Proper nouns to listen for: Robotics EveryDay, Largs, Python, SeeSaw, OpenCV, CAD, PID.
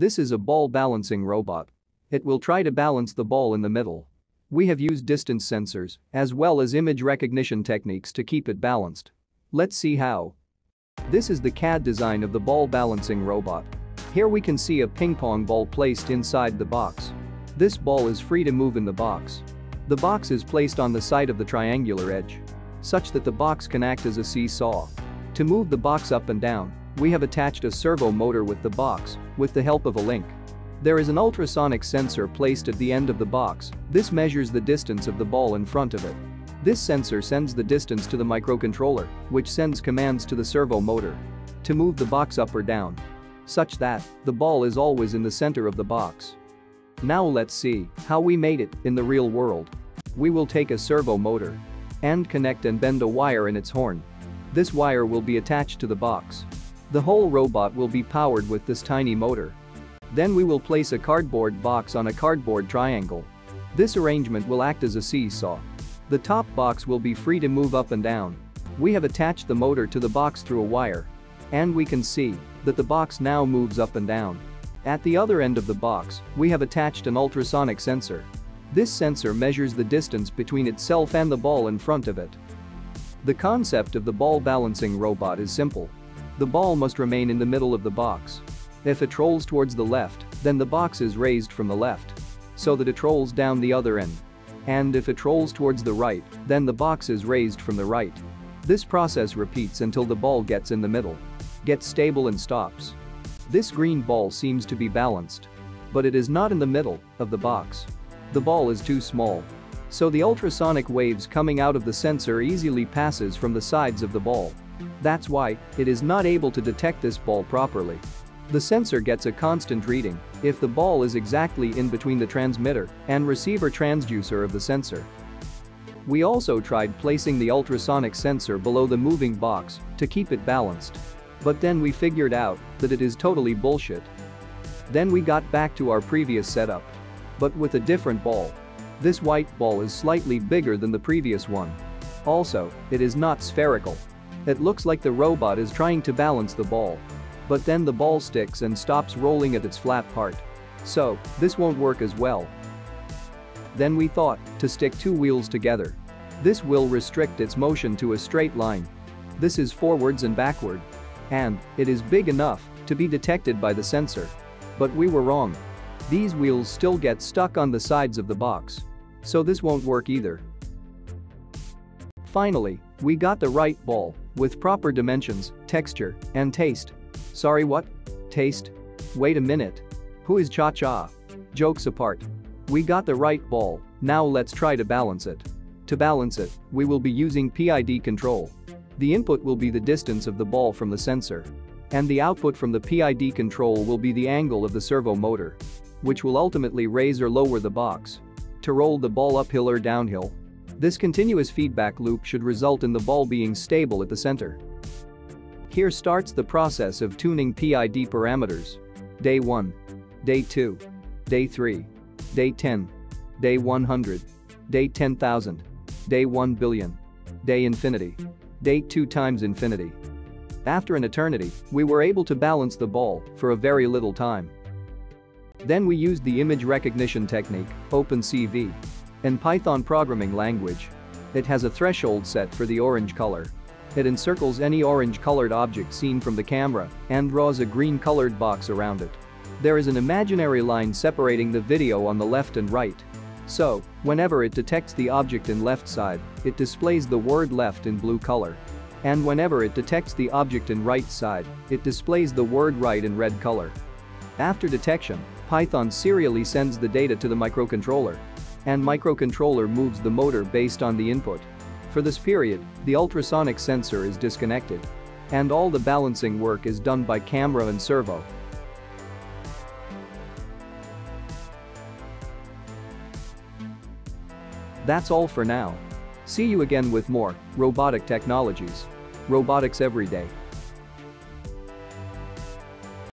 This is a ball balancing robot. It will try to balance the ball in the middle. We have used distance sensors as well as image recognition techniques to keep it balanced. Let's see how. This is the CAD design of the ball balancing robot. Here we can see a ping pong ball placed inside the box. This ball is free to move in the box. The box is placed on the side of the triangular edge, such that the box can act as a seesaw. To move the box up and down, we have attached a servo motor with the box with the help of a link. There is an ultrasonic sensor placed at the end of the box. This measures the distance of the ball in front of it. This sensor sends the distance to the microcontroller, which sends commands to the servo motor to move the box up or down, such that the ball is always in the center of the box. Now let's see how we made it in the real world. We will take a servo motor and connect and bend a wire in its horn. This wire will be attached to the box. The whole robot will be powered with this tiny motor. Then we will place a cardboard box on a cardboard triangle. This arrangement will act as a seesaw. The top box will be free to move up and down. We have attached the motor to the box through a wire, and we can see that the box now moves up and down. At the other end of the box, we have attached an ultrasonic sensor. This sensor measures the distance between itself and the ball in front of it. The concept of the ball balancing robot is simple. The ball must remain in the middle of the box. If it rolls towards the left, then the box is raised from the left, so that it rolls down the other end. And if it rolls towards the right, then the box is raised from the right. This process repeats until the ball gets in the middle, gets stable and stops. This green ball seems to be balanced, but it is not in the middle of the box. The ball is too small, so the ultrasonic waves coming out of the sensor easily passes from the sides of the ball. That's why it is not able to detect this ball properly. The sensor gets a constant reading if the ball is exactly in between the transmitter and receiver transducer of the sensor. We also tried placing the ultrasonic sensor below the moving box to keep it balanced. But then we figured out that it is totally bullshit. Then we got back to our previous setup, but with a different ball. This white ball is slightly bigger than the previous one. Also, it is not spherical. It looks like the robot is trying to balance the ball. But then the ball sticks and stops rolling at its flat part. So, this won't work as well. Then we thought to stick two wheels together. This will restrict its motion to a straight line. This is forwards and backward. And it is big enough to be detected by the sensor. But we were wrong. These wheels still get stuck on the sides of the box. So this won't work either. Finally, we got the right ball with proper dimensions, texture, and taste. Sorry, what? Taste? Wait a minute. Who is Cha-Cha? Jokes apart. We got the right ball, now let's try to balance it. To balance it, we will be using PID control. The input will be the distance of the ball from the sensor. And the output from the PID control will be the angle of the servo motor, which will ultimately raise or lower the box to roll the ball uphill or downhill. This continuous feedback loop should result in the ball being stable at the center. Here starts the process of tuning PID parameters. Day 1. Day 2. Day 3. Day 10. Day 100. Day 10,000. Day 1 billion. Day infinity. Day 2 times infinity. After an eternity, we were able to balance the ball for a very little time. Then we used the image recognition technique, OpenCV, and Python programming language. It has a threshold set for the orange color. It encircles any orange-colored object seen from the camera and draws a green-colored box around it. There is an imaginary line separating the video on the left and right. So, whenever it detects the object in left side, it displays the word left in blue color. And whenever it detects the object in right side, it displays the word right in red color. After detection, Python serially sends the data to the microcontroller. And microcontroller moves the motor based on the input. For this period, the ultrasonic sensor is disconnected. And all the balancing work is done by camera and servo. That's all for now. See you again with more robotic technologies. Robotics Everyday.